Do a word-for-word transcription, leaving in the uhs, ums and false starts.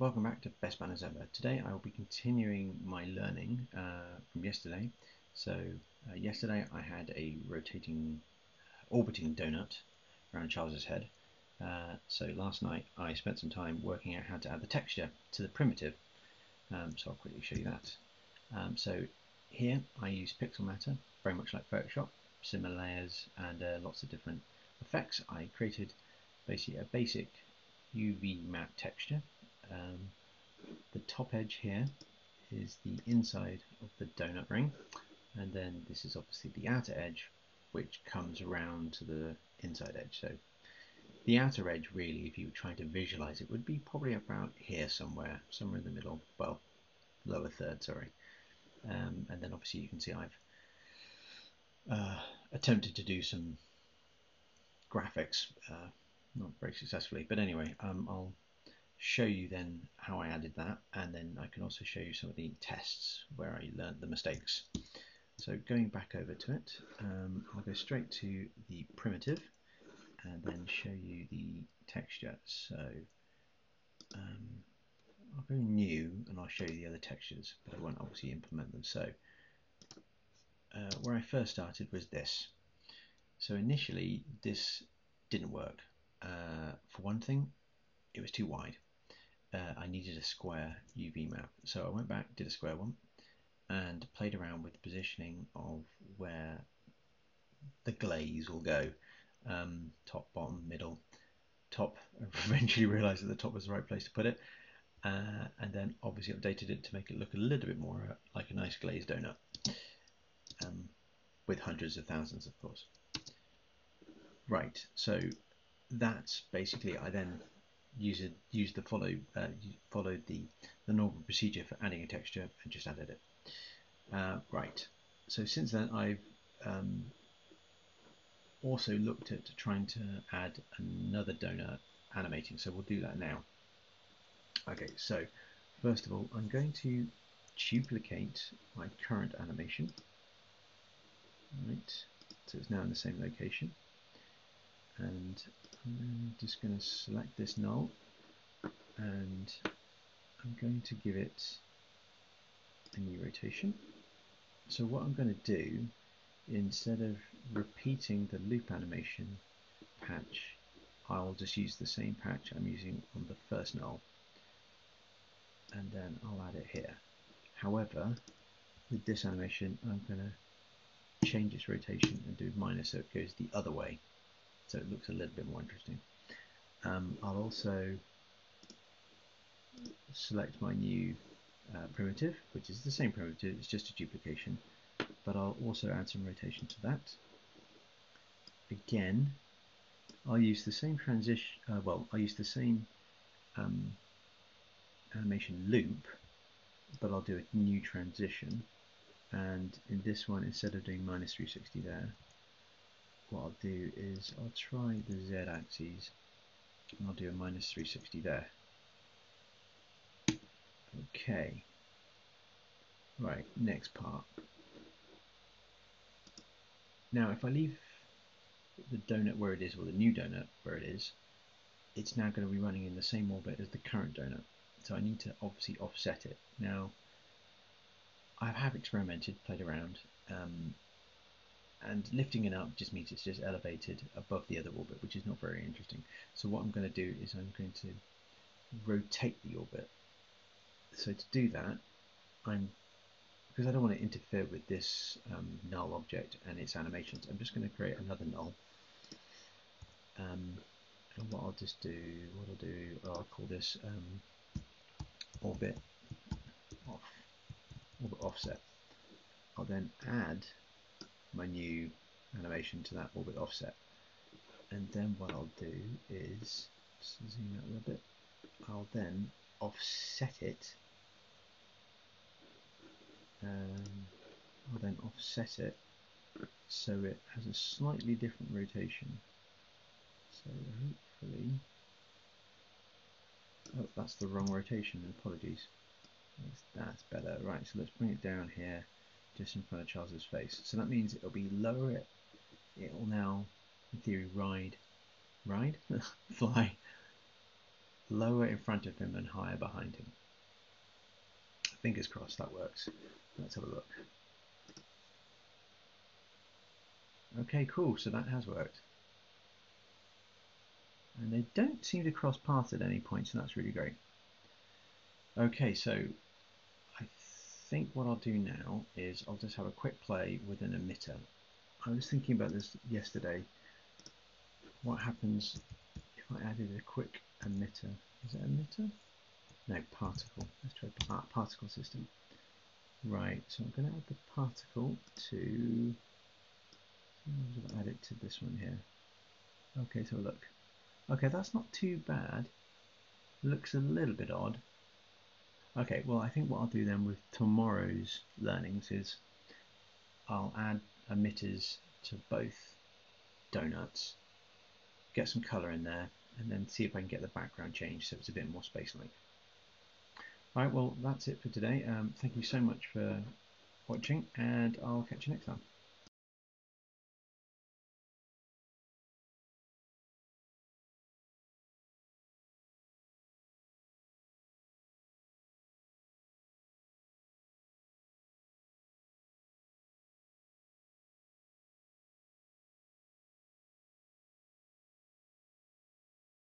Welcome back to Best Banners Ever. Today I will be continuing my learning uh, from yesterday. So uh, yesterday I had a rotating, orbiting donut around Charles's head. Uh, so last night I spent some time working out how to add the texture to the primitive. Um, so I'll quickly show you that. Um, so here I use Pixelmator, very much like Photoshop, similar layers and uh, lots of different effects. I created basically a basic U V map texture. Um, the top edge here is the inside of the donut ring, and then this is obviously the outer edge, which comes around to the inside edge. So the outer edge, really, if you were trying to visualize it, would be probably about here somewhere, somewhere in the middle, well, lower third, sorry. Um, and then obviously you can see I've uh, attempted to do some graphics, uh, not very successfully, but anyway, um, I'll show you then how I added that, and then I can also show you some of the tests where I learned the mistakes. So going back over to it, um, I'll go straight to the primitive and then show you the texture. So um, I'll go new and I'll show you the other textures, but I won't obviously implement them. So uh, where I first started was this. So initially this didn't work. Uh, for one thing, it was too wide. Uh, I needed a square U V map, so I went back, did a square one, and played around with the positioning of where the glaze will go, um, top, bottom, middle, top. I eventually realised that the top was the right place to put it, uh, and then obviously updated it to make it look a little bit more like a nice glazed donut, um, with hundreds of thousands, of course. Right, so that's basically, I then Used, used the follow, uh, followed the, the normal procedure for adding a texture and just added it. Uh, right, so since then I've um, also looked at trying to add another donut animating, so we'll do that now. Okay, so first of all, I'm going to duplicate my current animation. Right, so it's now in the same location. And I'm just going to select this null, and I'm going to give it a new rotation. So what I'm going to do, instead of repeating the loop animation patch, I'll just use the same patch I'm using on the first null, and then I'll add it here. However, with this animation, I'm going to change its rotation and do minus so it goes the other way. So it looks a little bit more interesting. Um, I'll also select my new uh, primitive, which is the same primitive, it's just a duplication, but I'll also add some rotation to that. Again, I'll use the same transition, uh, well, I'll use the same um, animation loop, but I'll do a new transition. And in this one, instead of doing minus three sixty there, what I'll do is I'll try the Z axis and I'll do a minus three sixty there. Okay. Right, next part. Now if I leave the donut where it is, or the new donut where it is, it's now going to be running in the same orbit as the current donut. So I need to obviously offset it. Now I have experimented, played around, um, and lifting it up just means it's just elevated above the other orbit, which is not very interesting. So what I'm going to do is I'm going to rotate the orbit. So to do that, I'm, because I don't want to interfere with this um, null object and its animations, I'm just going to create another null. Um, and what I'll just do, what I'll do, I'll call this um, orbit off, orbit offset. I'll then add my new animation to that orbit offset, and then what I'll do is just zoom out a little bit. I'll then offset it. Um, I'll then offset it so it has a slightly different rotation. So hopefully, oh, that's the wrong rotation. Apologies. That's better. Right. So let's bring it down here, just in front of Charles's face. So that means it'll be lower. It it will now, in theory, ride, ride, fly lower in front of him and higher behind him. Fingers crossed that works. Let's have a look. Okay, cool, so that has worked. And they don't seem to cross paths at any point, so that's really great. Okay, so I think what I'll do now is I'll just have a quick play with an emitter. I was thinking about this yesterday. What happens if I added a quick emitter? Is it emitter? No, particle. Let's try par particle system. Right, so I'm going to add the particle to... I'll just add it to this one here. Okay, so look. Okay, that's not too bad. Looks a little bit odd. Okay, well, I think what I'll do then with tomorrow's learnings is I'll add emitters to both donuts, get some colour in there, and then see if I can get the background changed so it's a bit more space-like. All right, well, that's it for today. Um, thank you so much for watching, and I'll catch you next time.